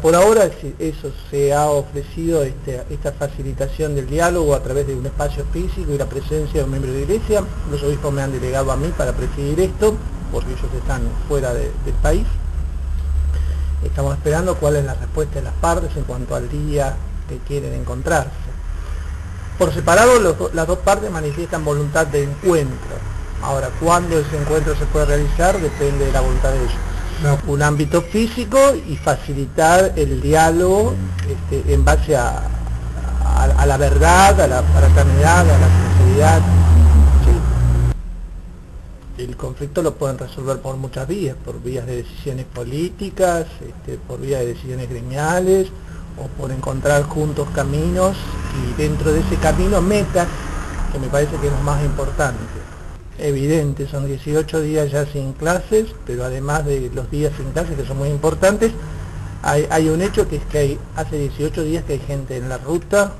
Por ahora eso se ha ofrecido, esta facilitación del diálogo a través de un espacio físico y la presencia de un miembro de la iglesia. Los obispos me han delegado a mí para presidir esto, porque ellos están fuera del país. Estamos esperando cuál es la respuesta de las partes en cuanto al día que quieren encontrarse. Por separado, las dos partes manifiestan voluntad de encuentro. Ahora, cuándo ese encuentro se puede realizar depende de la voluntad de ellos. Un ámbito físico y facilitar el diálogo en base a la verdad, a la fraternidad, a la sinceridad. Sí. El conflicto lo pueden resolver por muchas vías, por vías de decisiones políticas, por vías de decisiones gremiales, o por encontrar juntos caminos y dentro de ese camino metas, que me parece que es lo más importante. Evidente, son 18 días ya sin clases, pero además de los días sin clases, que son muy importantes, hay un hecho que es que hace 18 días que hay gente en la ruta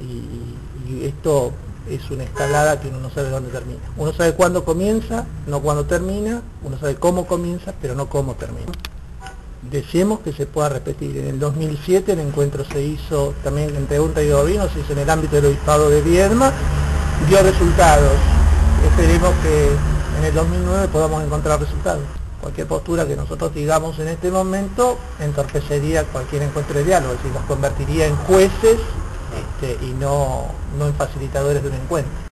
y esto es una escalada que uno no sabe dónde termina. Uno sabe cuándo comienza, no cuándo termina, uno sabe cómo comienza, pero no cómo termina. Deseemos que se pueda repetir. En el 2007 el encuentro se hizo también entre UNTA y Gobierno, se hizo en el ámbito del Obispado de Viedma, dio resultados. Esperemos que en el 2009 podamos encontrar resultados. Cualquier postura que nosotros digamos en este momento entorpecería cualquier encuentro de diálogo, es decir, nos convertiría en jueces y no en facilitadores de un encuentro.